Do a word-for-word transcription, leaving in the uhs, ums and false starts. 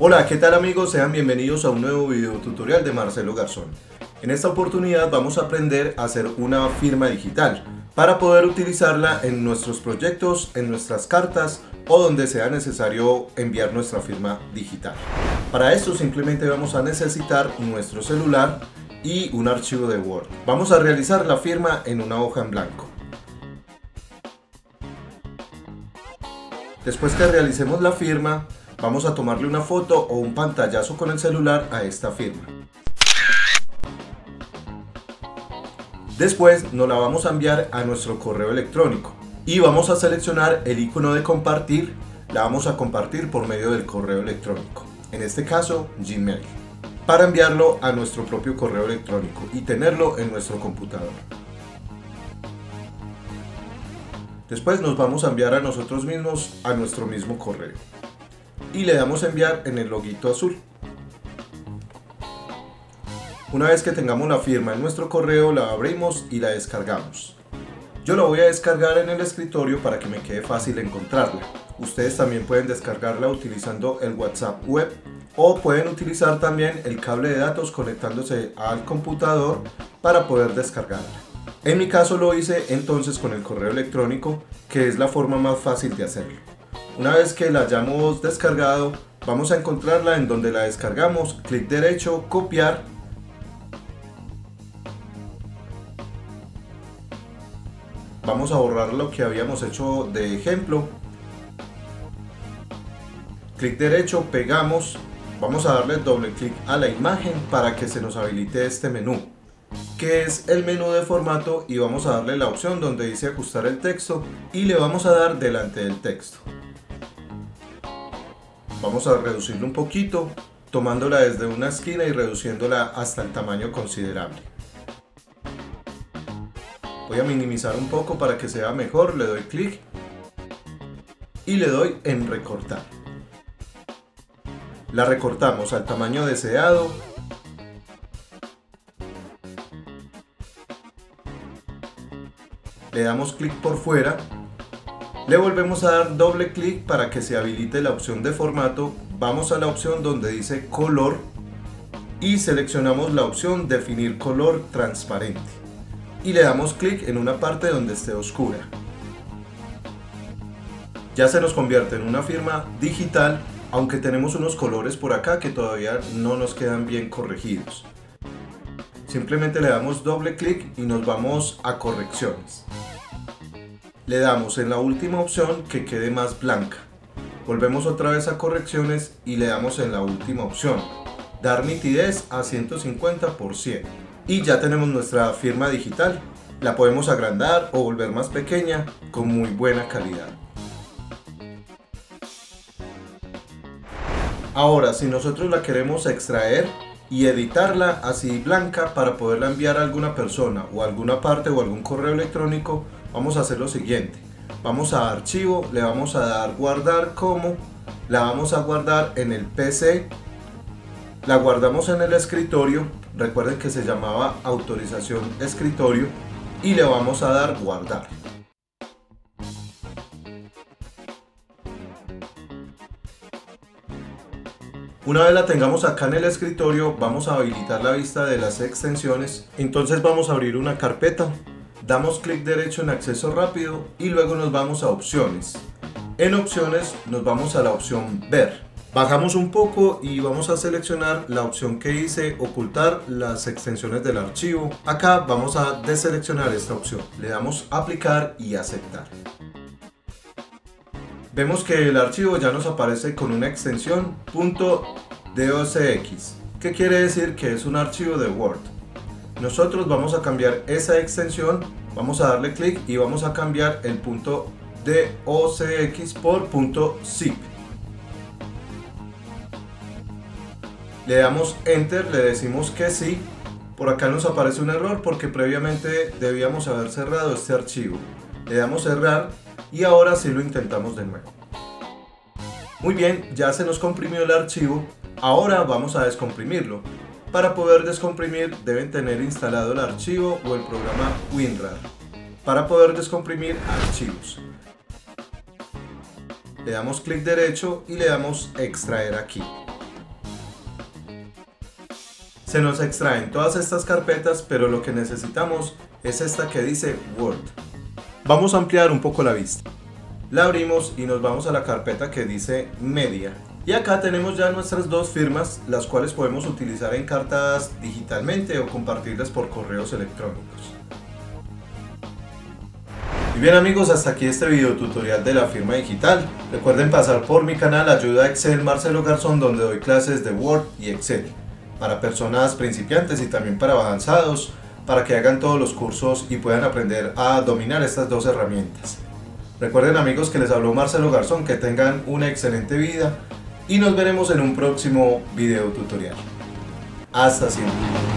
Hola, ¿qué tal amigos? Sean bienvenidos a un nuevo video tutorial de Marcelo Garzón. En esta oportunidad vamos a aprender a hacer una firma digital para poder utilizarla en nuestros proyectos, en nuestras cartas o donde sea necesario enviar nuestra firma digital. Para esto simplemente vamos a necesitar nuestro celular y un archivo de Word. Vamos a realizar la firma en una hoja en blanco. Después que realicemos la firma, vamos a tomarle una foto o un pantallazo con el celular a esta firma. Después nos la vamos a enviar a nuestro correo electrónico y vamos a seleccionar el icono de compartir. La vamos a compartir por medio del correo electrónico, en este caso Gmail, para enviarlo a nuestro propio correo electrónico y tenerlo en nuestro computador. Después nos vamos a enviar a nosotros mismos a nuestro mismo correo y le damos a enviar en el loguito azul. Una vez que tengamos la firma en nuestro correo, la abrimos y la descargamos. Yo la voy a descargar en el escritorio para que me quede fácil encontrarla. Ustedes también pueden descargarla utilizando el WhatsApp web o pueden utilizar también el cable de datos conectándose al computador para poder descargarla. En mi caso lo hice entonces con el correo electrónico, que es la forma más fácil de hacerlo. Una vez que la hayamos descargado, vamos a encontrarla en donde la descargamos, clic derecho, copiar. Vamos a borrar lo que habíamos hecho de ejemplo. Clic derecho, pegamos. Vamos a darle doble clic a la imagen para que se nos habilite este menú, que es el menú de formato, y vamos a darle la opción donde dice ajustar el texto y le vamos a dar delante del texto. Vamos a reducirlo un poquito, tomándola desde una esquina y reduciéndola hasta el tamaño considerable. Voy a minimizar un poco para que se vea mejor, le doy clic y le doy en recortar. La recortamos al tamaño deseado. Le damos clic por fuera. Le volvemos a dar doble clic para que se habilite la opción de formato, vamos a la opción donde dice color y seleccionamos la opción definir color transparente y le damos clic en una parte donde esté oscura. Ya se nos convierte en una firma digital, aunque tenemos unos colores por acá que todavía no nos quedan bien corregidos. Simplemente le damos doble clic y nos vamos a correcciones. Le damos en la última opción que quede más blanca. Volvemos otra vez a correcciones y le damos en la última opción. Dar nitidez a ciento cincuenta por ciento. Y ya tenemos nuestra firma digital. La podemos agrandar o volver más pequeña con muy buena calidad. Ahora, si nosotros la queremos extraer y editarla así blanca para poderla enviar a alguna persona o a alguna parte o a algún correo electrónico, vamos a hacer lo siguiente. Vamos a archivo, le vamos a dar guardar como, la vamos a guardar en el P C, la guardamos en el escritorio, recuerden que se llamaba autorización escritorio, y le vamos a dar guardar. Una vez la tengamos acá en el escritorio, vamos a habilitar la vista de las extensiones. Entonces vamos a abrir una carpeta. Damos clic derecho en acceso rápido y luego nos vamos a opciones. En opciones nos vamos a la opción ver. Bajamos un poco y vamos a seleccionar la opción que dice ocultar las extensiones del archivo. Acá vamos a deseleccionar esta opción. Le damos aplicar y aceptar. Vemos que el archivo ya nos aparece con una extensión .docx, que quiere decir que es un archivo de Word. Nosotros vamos a cambiar esa extensión, vamos a darle clic y vamos a cambiar el .docx por .zip. Le damos Enter, le decimos que sí. Por acá nos aparece un error porque previamente debíamos haber cerrado este archivo. Le damos Cerrar y ahora sí lo intentamos de nuevo. Muy bien, ya se nos comprimió el archivo. Ahora vamos a descomprimirlo. Para poder descomprimir deben tener instalado el archivo o el programa WinRAR para poder descomprimir archivos. Le damos clic derecho y le damos extraer aquí. Se nos extraen todas estas carpetas, pero lo que necesitamos es esta que dice Word. Vamos a ampliar un poco la vista. La abrimos y nos vamos a la carpeta que dice Media. Y acá tenemos ya nuestras dos firmas, las cuales podemos utilizar en cartas digitalmente o compartirlas por correos electrónicos. Y bien amigos, hasta aquí este video tutorial de la firma digital. Recuerden pasar por mi canal Ayuda a Excel Marcelo Garzón, donde doy clases de Word y Excel para personas principiantes y también para avanzados, para que hagan todos los cursos y puedan aprender a dominar estas dos herramientas. Recuerden amigos que les habló Marcelo Garzón, que tengan una excelente vida y nos veremos en un próximo video tutorial. Hasta siempre.